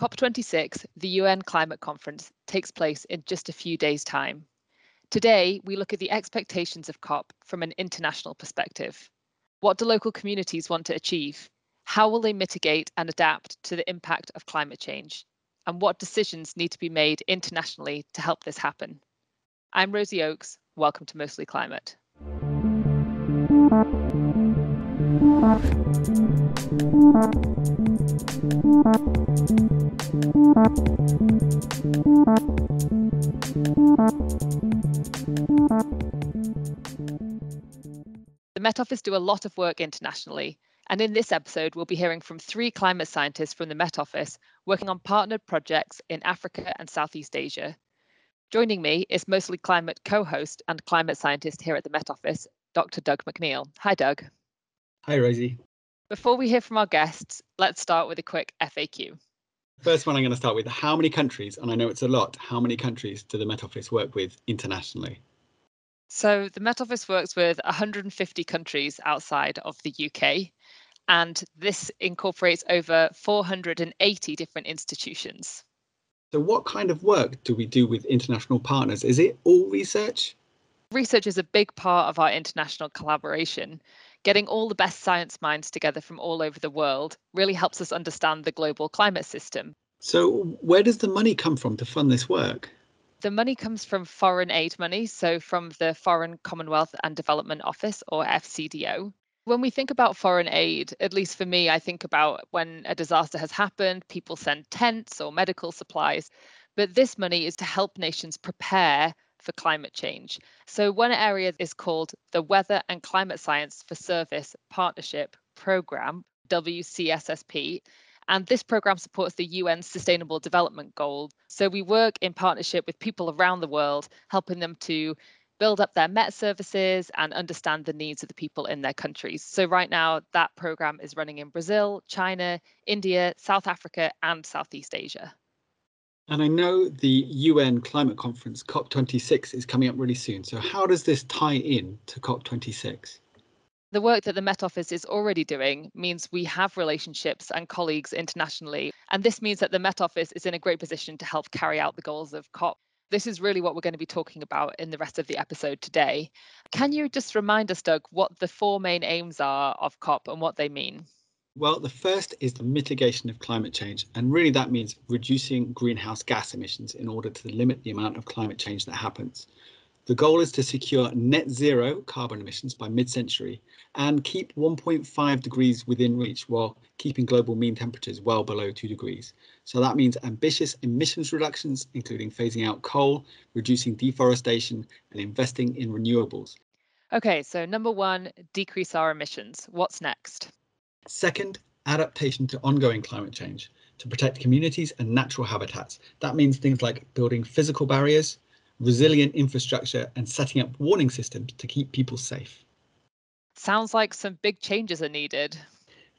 COP26, the UN Climate Conference, takes place in just a few days' time. Today, we look at the expectations of COP from an international perspective. What do local communities want to achieve? How will they mitigate and adapt to the impact of climate change? And what decisions need to be made internationally to help this happen? I'm Rosie Oakes. Welcome to Mostly Climate. The Met Office do a lot of work internationally, and in this episode we'll be hearing from three climate scientists from the Met Office working on partnered projects in Africa and Southeast Asia. Joining me is Mostly Climate co-host and climate scientist here at the Met Office, Dr. Doug McNeall. Hi, Doug. Hi, Rosie. Before we hear from our guests, let's start with a quick FAQ. First one I'm going to start with, how many countries, and I know it's a lot, how many countries do the Met Office work with internationally? So the Met Office works with 150 countries outside of the UK, and this incorporates over 480 different institutions. So what kind of work do we do with international partners? Is it all research? Research is a big part of our international collaboration. Getting all the best science minds together from all over the world really helps us understand the global climate system. So where does the money come from to fund this work? The money comes from foreign aid money, so from the Foreign Commonwealth and Development Office, or FCDO. When we think about foreign aid, at least for me, I think about when a disaster has happened, people send tents or medical supplies. But this money is to help nations prepare for climate change. So one area is called the Weather and Climate Science for Service Partnership Programme, WCSSP, and this programme supports the UN Sustainable Development Goals. So we work in partnership with people around the world, helping them to build up their Met services and understand the needs of the people in their countries. So right now, that programme is running in Brazil, China, India, South Africa, and Southeast Asia. And I know the UN Climate Conference, COP26, is coming up really soon. So how does this tie in to COP26? The work that the Met Office is already doing means we have relationships and colleagues internationally. And this means that the Met Office is in a great position to help carry out the goals of COP. This is really what we're going to be talking about in the rest of the episode today. Can you just remind us, Doug, what the four main aims are of COP and what they mean? Well, the first is the mitigation of climate change, and really that means reducing greenhouse gas emissions in order to limit the amount of climate change that happens. The goal is to secure net zero carbon emissions by mid-century and keep 1.5 degrees within reach while keeping global mean temperatures well below 2 degrees. So that means ambitious emissions reductions, including phasing out coal, reducing deforestation and investing in renewables. OK, so number one, decrease our emissions. What's next? Second, adaptation to ongoing climate change to protect communities and natural habitats. That means things like building physical barriers, resilient infrastructure, and setting up warning systems to keep people safe. Sounds like some big changes are needed.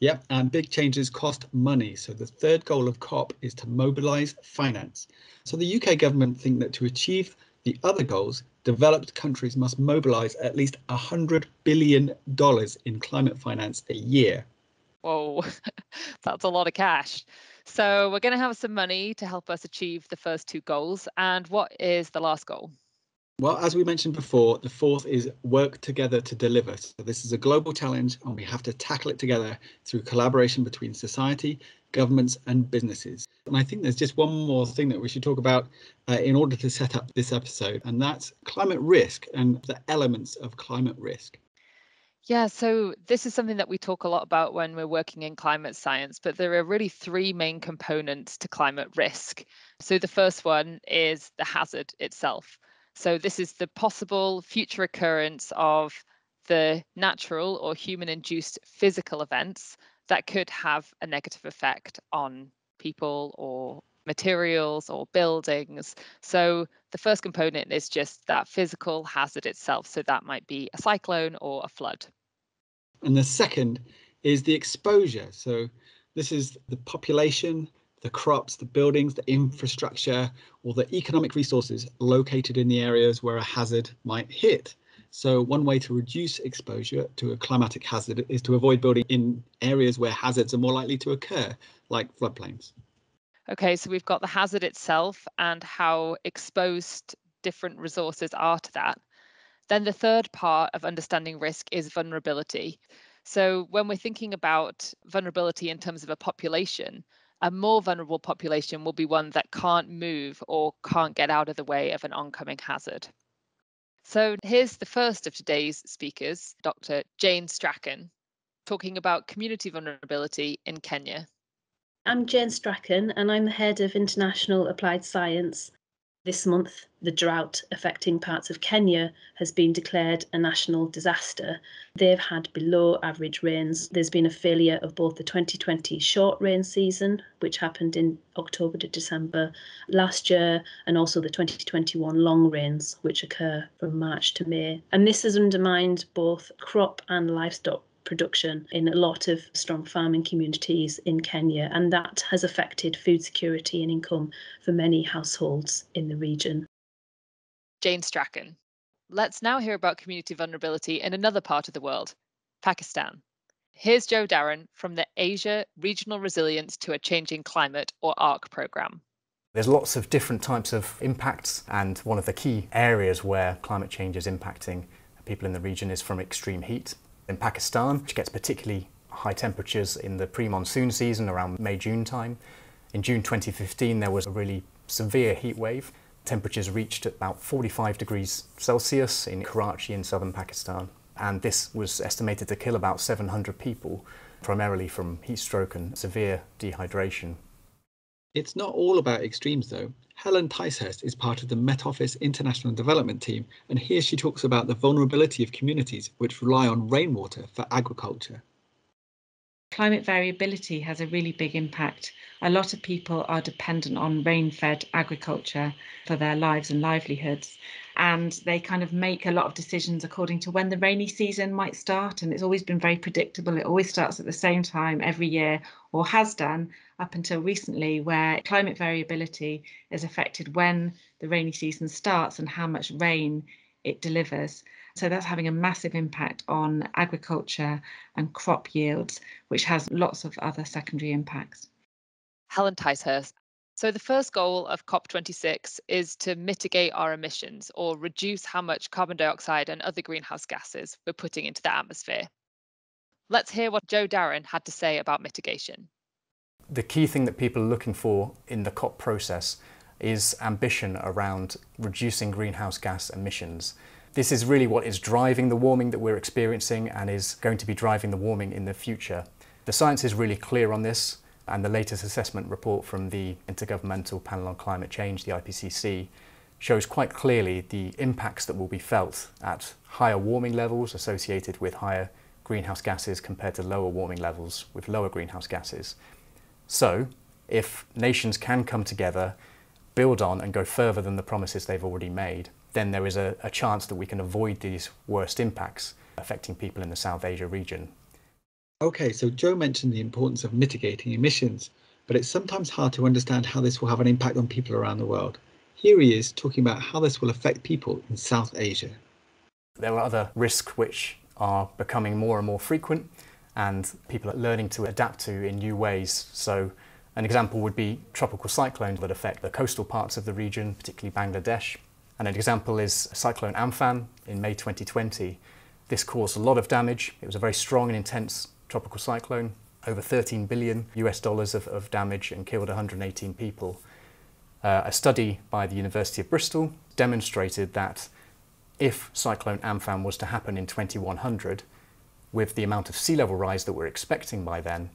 Yep, and big changes cost money. So the third goal of COP is to mobilise finance. So the UK government think that to achieve the other goals, developed countries must mobilise at least $100 billion in climate finance a year. Whoa, that's a lot of cash. So we're going to have some money to help us achieve the first two goals. And what is the last goal? Well, as we mentioned before, the fourth is work together to deliver. So this is a global challenge and we have to tackle it together through collaboration between society, governments and businesses. And I think there's just one more thing that we should talk about in order to set up this episode, and that's climate risk and the elements of climate risk. Yeah, so this is something that we talk a lot about when we're working in climate science, but there are really three main components to climate risk. So the first one is the hazard itself. So this is the possible future occurrence of the natural or human-induced physical events that could have a negative effect on people or materials or buildings. So the first component is just that physical hazard itself. So that might be a cyclone or a flood. And the second is the exposure. So this is the population, the crops, the buildings, the infrastructure, or the economic resources located in the areas where a hazard might hit. So one way to reduce exposure to a climatic hazard is to avoid building in areas where hazards are more likely to occur, like floodplains. Okay, so we've got the hazard itself and how exposed different resources are to that. Then the third part of understanding risk is vulnerability. So when we're thinking about vulnerability in terms of a population, a more vulnerable population will be one that can't move or can't get out of the way of an oncoming hazard. So here's the first of today's speakers, Dr. Jane Strachan, talking about community vulnerability in Kenya. I'm Jane Strachan and I'm the head of International Applied Science. This month, the drought affecting parts of Kenya has been declared a national disaster. They've had below average rains. There's been a failure of both the 2020 short rain season, which happened in October to December last year, and also the 2021 long rains, which occur from March to May. And this has undermined both crop and livestock production in a lot of strong farming communities in Kenya, and that has affected food security and income for many households in the region. Jane Strachan. Let's now hear about community vulnerability in another part of the world, Pakistan. Here's Joe Daron from the Asia Regional Resilience to a Changing Climate, or ARC programme. There's lots of different types of impacts, and one of the key areas where climate change is impacting people in the region is from extreme heat. In Pakistan, which gets particularly high temperatures in the pre-monsoon season around May-June time. In June 2015, there was a really severe heat wave. Temperatures reached about 45 degrees Celsius in Karachi in southern Pakistan. And this was estimated to kill about 700 people, primarily from heat stroke and severe dehydration. It's not all about extremes, though. Helen Ticehurst is part of the Met Office International Development team, and here she talks about the vulnerability of communities which rely on rainwater for agriculture. Climate variability has a really big impact. A lot of people are dependent on rain-fed agriculture for their lives and livelihoods, and they kind of make a lot of decisions according to when the rainy season might start, and it's always been very predictable. It always starts at the same time every year, or has done up until recently, where climate variability is affected when the rainy season starts and how much rain it delivers. So that's having a massive impact on agriculture and crop yields, which has lots of other secondary impacts. Helen Ticehurst. So the first goal of COP26 is to mitigate our emissions, or reduce how much carbon dioxide and other greenhouse gases we're putting into the atmosphere. Let's hear what Joe Daron had to say about mitigation. The key thing that people are looking for in the COP process is ambition around reducing greenhouse gas emissions. This is really what is driving the warming that we're experiencing and is going to be driving the warming in the future. The science is really clear on this, and the latest assessment report from the Intergovernmental Panel on Climate Change, the IPCC, shows quite clearly the impacts that will be felt at higher warming levels associated with higher greenhouse gases compared to lower warming levels with lower greenhouse gases. So, if nations can come together, build on and go further than the promises they've already made, then there is a chance that we can avoid these worst impacts affecting people in the South Asia region. Okay, so Joe mentioned the importance of mitigating emissions, but it's sometimes hard to understand how this will have an impact on people around the world. Here he is talking about how this will affect people in South Asia. There are other risks which are becoming more and more frequent, and people are learning to adapt to in new ways. So an example would be tropical cyclones that affect the coastal parts of the region, particularly Bangladesh. And an example is Cyclone Amphan in May 2020. This caused a lot of damage. It was a very strong and intense tropical cyclone, over $13 billion of damage, and killed 118 people. A study by the University of Bristol demonstrated that if Cyclone Amphan was to happen in 2100, with the amount of sea level rise that we're expecting by then,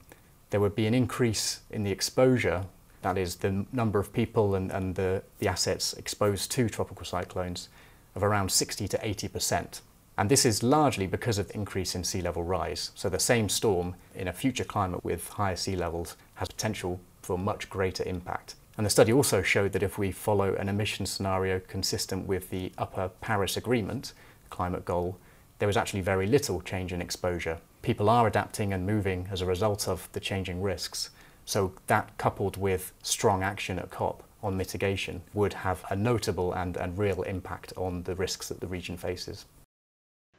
there would be an increase in the exposure, that is the number of people and the assets exposed to tropical cyclones, of around 60% to 80%. And this is largely because of the increase in sea level rise. So the same storm in a future climate with higher sea levels has potential for much greater impact. And the study also showed that if we follow an emission scenario consistent with the upper Paris Agreement climate goal, there was actually very little change in exposure. People are adapting and moving as a result of the changing risks. So that, coupled with strong action at COP on mitigation, would have a notable and real impact on the risks that the region faces.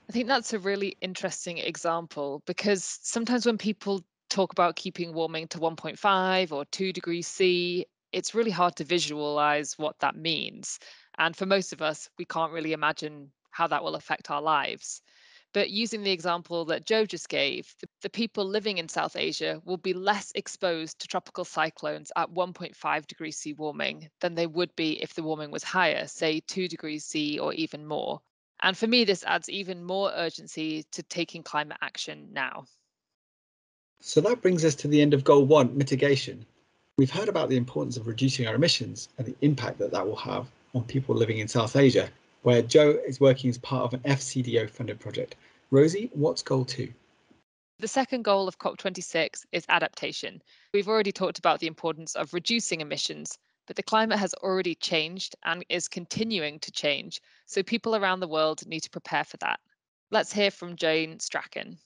I think that's a really interesting example, because sometimes when people talk about keeping warming to 1.5 or 2 degrees C, it's really hard to visualize what that means. And for most of us, we can't really imagine how that will affect our lives. But using the example that Joe just gave, the people living in South Asia will be less exposed to tropical cyclones at 1.5 degrees C warming than they would be if the warming was higher, say 2 degrees C or even more. And for me, this adds even more urgency to taking climate action now. So that brings us to the end of Goal 1, mitigation. We've heard about the importance of reducing our emissions and the impact that that will have on people living in South Asia, where Joe is working as part of an FCDO funded project. Rosie, what's Goal 2? The second goal of COP26 is adaptation. We've already talked about the importance of reducing emissions, but the climate has already changed and is continuing to change, so people around the world need to prepare for that. Let's hear from Jane Strachan.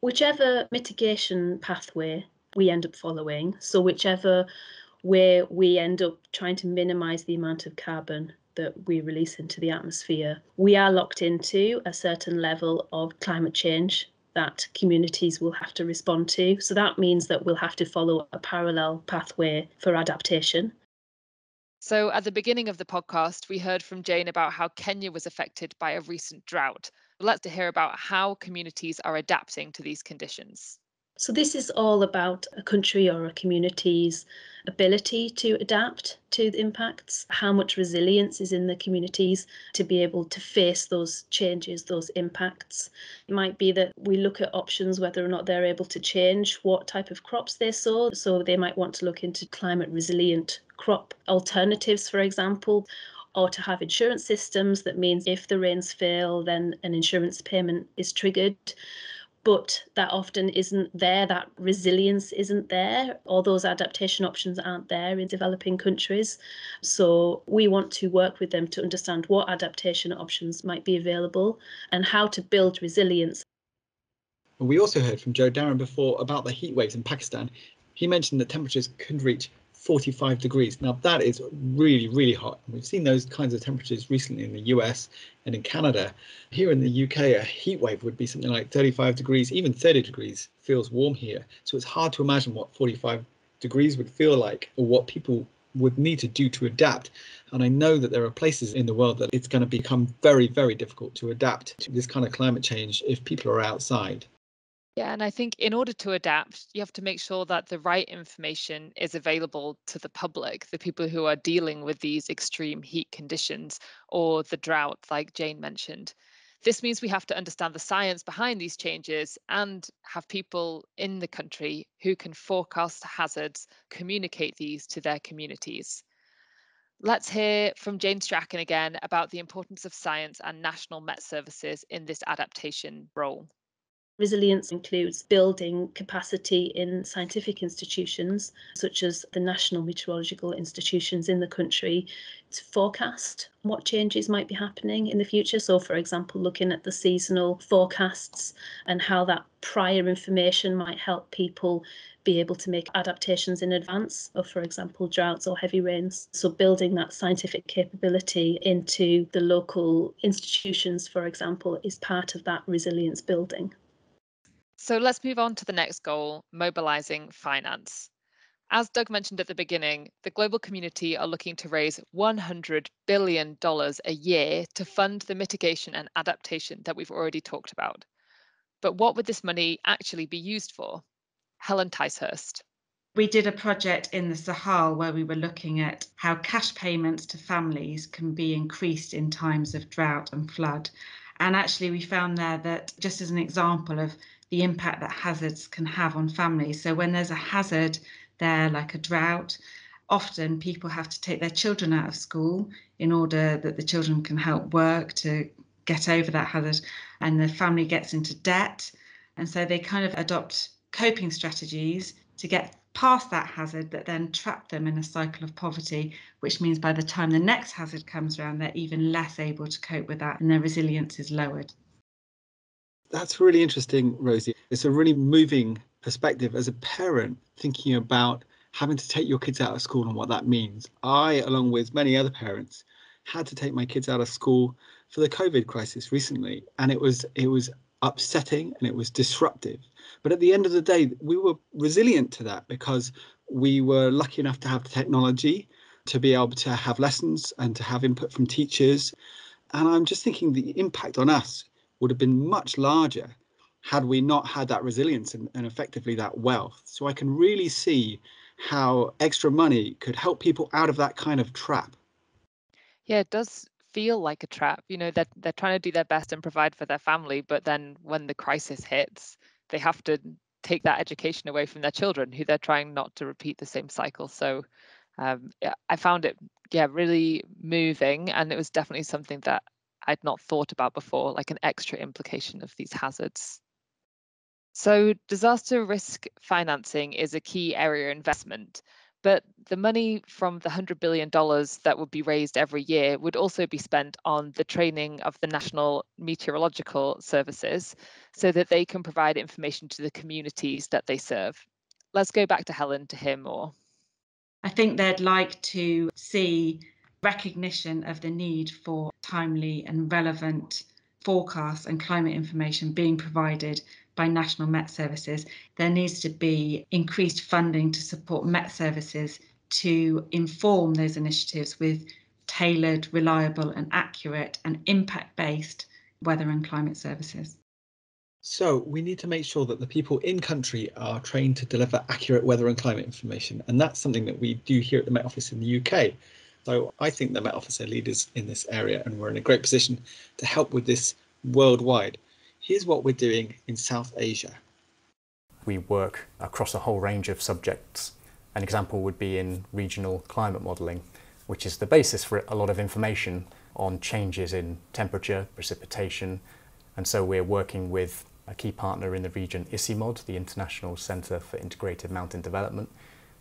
Whichever mitigation pathway we end up following, so whichever way we end up trying to minimise the amount of carbon that we release into the atmosphere, we are locked into a certain level of climate change that communities will have to respond to. So that means that we'll have to follow a parallel pathway for adaptation. So at the beginning of the podcast, we heard from Jane about how Kenya was affected by a recent drought. Let's hear about how communities are adapting to these conditions. So this is all about a country or a community's ability to adapt to the impacts, how much resilience is in the communities to be able to face those changes, those impacts. It might be that we look at options, whether or not they're able to change what type of crops they sow. So they might want to look into climate resilient crop alternatives, for example, or to have insurance systems that means if the rains fail, then an insurance payment is triggered. But that often isn't there, that resilience isn't there. All those adaptation options aren't there in developing countries. So we want to work with them to understand what adaptation options might be available and how to build resilience. We also heard from Joe Daron before about the heat waves in Pakistan. He mentioned that temperatures could reach 45 degrees. Now that is really, really hot. We've seen those kinds of temperatures recently in the US and in Canada. Here in the UK, a heat wave would be something like 35 degrees, even 30 degrees feels warm here. So it's hard to imagine what 45 degrees would feel like or what people would need to do to adapt. And I know that there are places in the world that it's going to become very, very difficult to adapt to this kind of climate change if people are outside. Yeah, and I think in order to adapt, you have to make sure that the right information is available to the public, the people who are dealing with these extreme heat conditions or the drought, like Jane mentioned. This means we have to understand the science behind these changes and have people in the country who can forecast hazards, communicate these to their communities. Let's hear from Jane Strachan again about the importance of science and national Met services in this adaptation role. Resilience includes building capacity in scientific institutions, such as the national meteorological institutions in the country, to forecast what changes might be happening in the future. So, for example, looking at the seasonal forecasts and how that prior information might help people be able to make adaptations in advance of, for example, droughts or heavy rains. So building that scientific capability into the local institutions, for example, is part of that resilience building. So let's move on to the next goal, mobilising finance. As Doug mentioned at the beginning, the global community are looking to raise $100 billion a year to fund the mitigation and adaptation that we've already talked about. But what would this money actually be used for? Helen Ticehurst. We did a project in the Sahel where we were looking at how cash payments to families can be increased in times of drought and flood. And actually we found there that, just as an example of the impact that hazards can have on families. So when there's a hazard there, like a drought, often people have to take their children out of school in order that the children can help work to get over that hazard, and the family gets into debt. And so they kind of adopt coping strategies to get past that hazard that then trap them in a cycle of poverty, which means by the time the next hazard comes around, they're even less able to cope with that and their resilience is lowered. That's really interesting, Rosie. It's a really moving perspective as a parent thinking about having to take your kids out of school and what that means. I, along with many other parents, had to take my kids out of school for the COVID crisis recently, and it was upsetting and it was disruptive. But at the end of the day, we were resilient to that because We were lucky enough to have the technology to be able to have lessons and to have input from teachers. And I'm just thinking the impact on us would have been much larger had we not had that resilience and effectively that wealth. So I can really see how extra money could help people out of that kind of trap. Yeah, it does feel like a trap. You know, that they're trying to do their best and provide for their family, but then when the crisis hits, they have to take that education away from their children, who they're trying not to repeat the same cycle. So I found it, really moving, and it was definitely something that I'd not thought about before, like an extra implication of these hazards. So disaster risk financing is a key area of investment, but the money from the $100 billion that would be raised every year would also be spent on the training of the National Meteorological Services so that they can provide information to the communities that they serve. Let's go back to Helen to hear more. I think they'd like to see recognition of the need for timely and relevant forecasts and climate information being provided by national Met services. There needs to be increased funding to support Met services to inform those initiatives with tailored, reliable and accurate and impact-based weather and climate services. So we need to make sure that the people in country are trained to deliver accurate weather and climate information, and that's something that we do here at the Met Office in the UK. So I think the Met Office are leaders in this area, and we're in a great position to help with this worldwide. Here's what we're doing in South Asia. We work across a whole range of subjects. An example would be in regional climate modelling, which is the basis for a lot of information on changes in temperature, precipitation. And so we're working with a key partner in the region, ICIMOD, the International Centre for Integrated Mountain Development,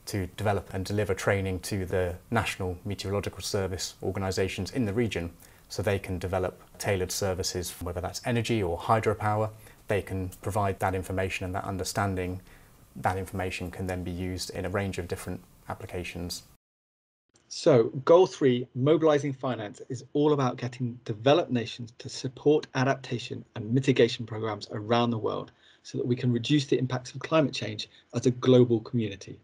to develop and deliver training to the National Meteorological Service organisations in the region so they can develop tailored services, whether that's energy or hydropower. They can provide that information and that understanding. That information can then be used in a range of different applications. So goal 3, mobilising finance, is all about getting developed nations to support adaptation and mitigation programmes around the world so that we can reduce the impacts of climate change as a global community.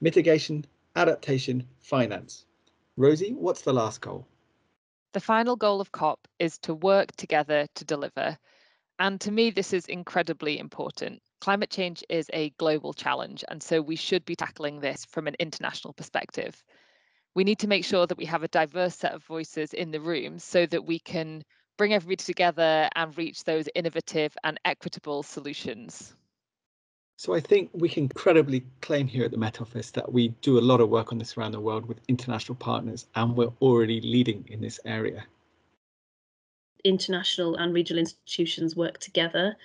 Mitigation, adaptation, finance. Rosie, what's the last goal? The final goal of COP is to work together to deliver. And to me, this is incredibly important. Climate change is a global challenge, and so we should be tackling this from an international perspective. We need to make sure that we have a diverse set of voices in the room so that we can bring everybody together and reach those innovative and equitable solutions. So I think we can credibly claim here at the Met Office that we do a lot of work on this around the world with international partners, and we're already leading in this area. International and regional institutions work together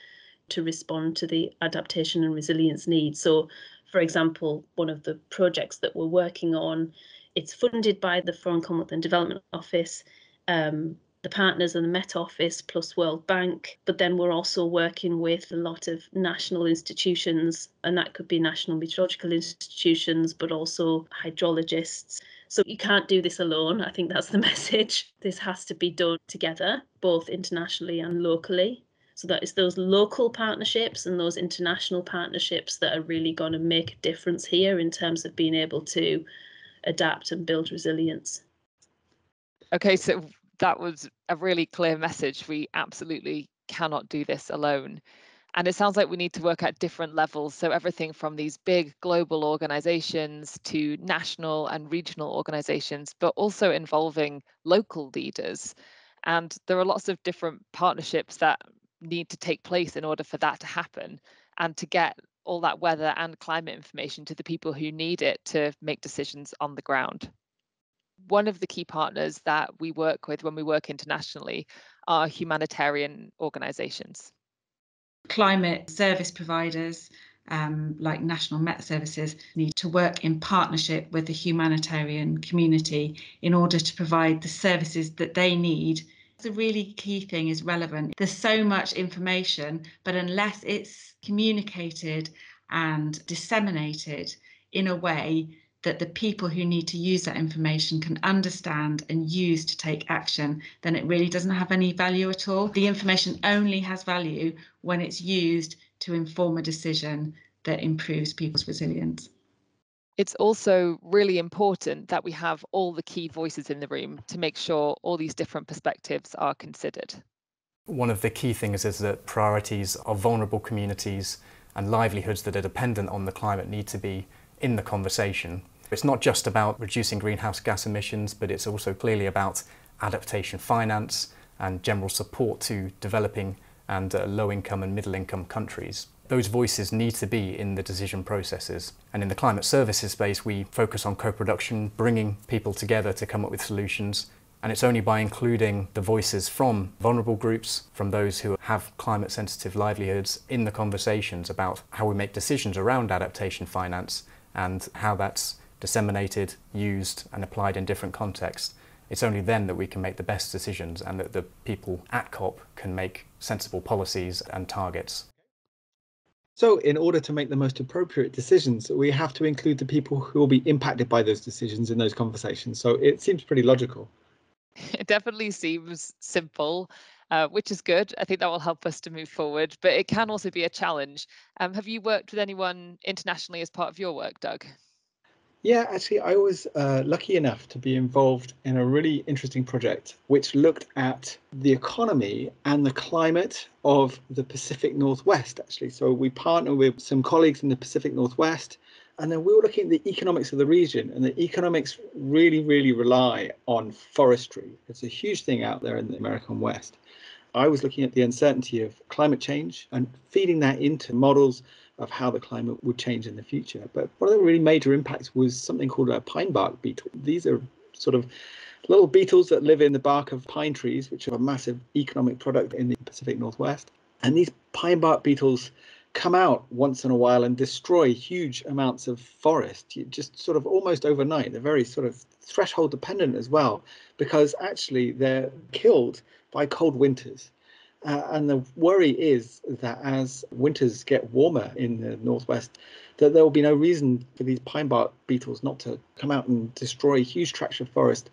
to respond to the adaptation and resilience needs. So, for example, one of the projects that we're working on, it's funded by the Foreign Commonwealth and Development Office, the partners of the Met Office plus World Bank, but then we're also working with a lot of national institutions, and that could be national meteorological institutions, but also hydrologists. So you can't do this alone. I think that's the message. This has to be done together, both internationally and locally. So that is those local partnerships and those international partnerships that are really going to make a difference here in terms of being able to adapt and build resilience. Okay, so that was a really clear message. We absolutely cannot do this alone. And it sounds like we need to work at different levels. So everything from these big global organizations to national and regional organizations, but also involving local leaders. And there are lots of different partnerships that need to take place in order for that to happen and to get all that weather and climate information to the people who need it to make decisions on the ground. One of the key partners that we work with when we work internationally are humanitarian organisations. Climate service providers like National Met Services need to work in partnership with the humanitarian community in order to provide the services that they need. The really key thing is relevant. There's so much information, but unless it's communicated and disseminated in a way that the people who need to use that information can understand and use to take action, then it really doesn't have any value at all. The information only has value when it's used to inform a decision that improves people's resilience. It's also really important that we have all the key voices in the room to make sure all these different perspectives are considered. One of the key things is that priorities of vulnerable communities and livelihoods that are dependent on the climate need to be in the conversation. It's not just about reducing greenhouse gas emissions, but it's also clearly about adaptation finance and general support to developing and low-income and middle-income countries. Those voices need to be in the decision processes. And in the climate services space, we focus on co-production, bringing people together to come up with solutions. And it's only by including the voices from vulnerable groups, from those who have climate-sensitive livelihoods, in the conversations about how we make decisions around adaptation finance and how that's disseminated, used and applied in different contexts. It's only then that we can make the best decisions and that the people at COP can make sensible policies and targets. So in order to make the most appropriate decisions, we have to include the people who will be impacted by those decisions in those conversations. So it seems pretty logical. It definitely seems simple, which is good. I think that will help us to move forward, but it can also be a challenge. Have you worked with anyone internationally as part of your work, Doug? Yeah, actually, I was lucky enough to be involved in a really interesting project which looked at the economy and the climate of the Pacific Northwest, actually. So we partnered with some colleagues in the Pacific Northwest, and then we were looking at the economics of the region, and the economics really rely on forestry. It's a huge thing out there in the American West. I was looking at the uncertainty of climate change and feeding that into models of how the climate would change in the future. But one of the really major impacts was something called a pine bark beetle. These are sort of little beetles that live in the bark of pine trees, which are a massive economic product in the Pacific Northwest. And these pine bark beetles come out once in a while and destroy huge amounts of forest, just sort of almost overnight. They're very sort of threshold dependent as well, because actually they're killed by cold winters. And the worry is that as winters get warmer in the Northwest, that there will be no reason for these pine bark beetles not to come out and destroy huge tracts of forest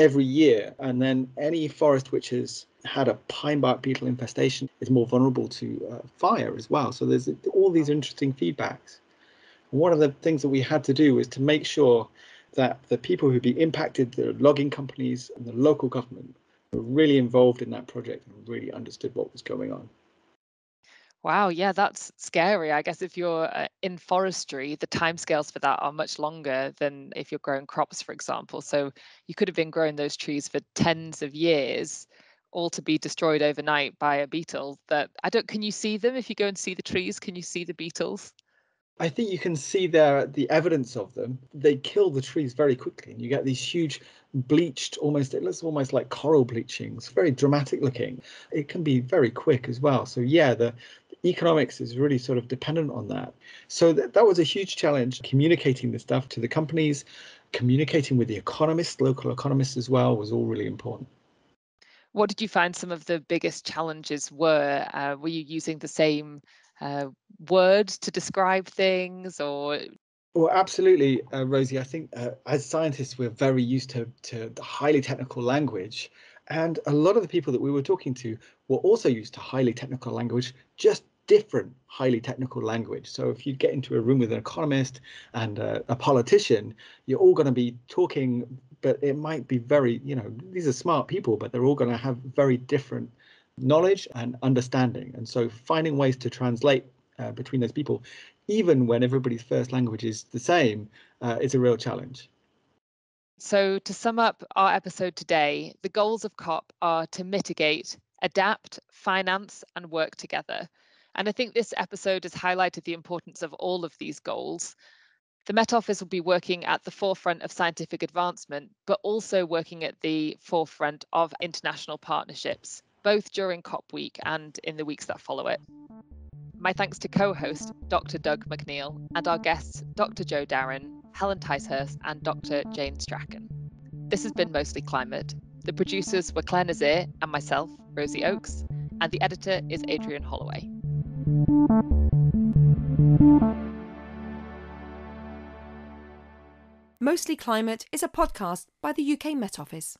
every year. And then any forest which has had a pine bark beetle infestation is more vulnerable to fire as well. So there's all these interesting feedbacks. One of the things that we had to do was to make sure that the people who'd be impacted, the logging companies and the local government, were really involved in that project and really understood what was going on. Wow, yeah, that's scary. I guess if you're in forestry, the timescales for that are much longer than if you're growing crops, for example. So you could have been growing those trees for tens of years, all to be destroyed overnight by a beetle. Can you see them? If you go and see the trees, can you see the beetles? I think you can see the evidence of them. They kill the trees very quickly, and you get these huge bleached, almost, it looks almost like coral bleaching. It's very dramatic looking. It can be very quick as well. So yeah, the economics is really sort of dependent on that. So that was a huge challenge, communicating this stuff to the companies, communicating with the economists, local economists as well, was all really important. What did you find some of the biggest challenges were? Were you using the same words to describe things, or? Well, absolutely, Rosie. I think as scientists, we're very used to the highly technical language. And a lot of the people that we were talking to were also used to highly technical language, just different highly technical language. So if you get into a room with an economist and a politician, you're all going to be talking, but it might be very, these are smart people, but they're all going to have very different knowledge and understanding. And so finding ways to translate between those people, even when everybody's first language is the same, is a real challenge. So to sum up our episode today, the goals of COP are to mitigate, adapt, finance and work together. And I think this episode has highlighted the importance of all of these goals. The Met Office will be working at the forefront of scientific advancement, but also working at the forefront of international partnerships, both during COP week and in the weeks that follow it. My thanks to co-host Dr. Doug McNeall and our guests Dr. Joe Daron, Helen Ticehurst and Dr. Jane Strachan. This has been Mostly Climate. The producers were Claire Nazir and myself, Rosie Oakes, and the editor is Adrian Holloway. Mostly Climate is a podcast by the UK Met Office.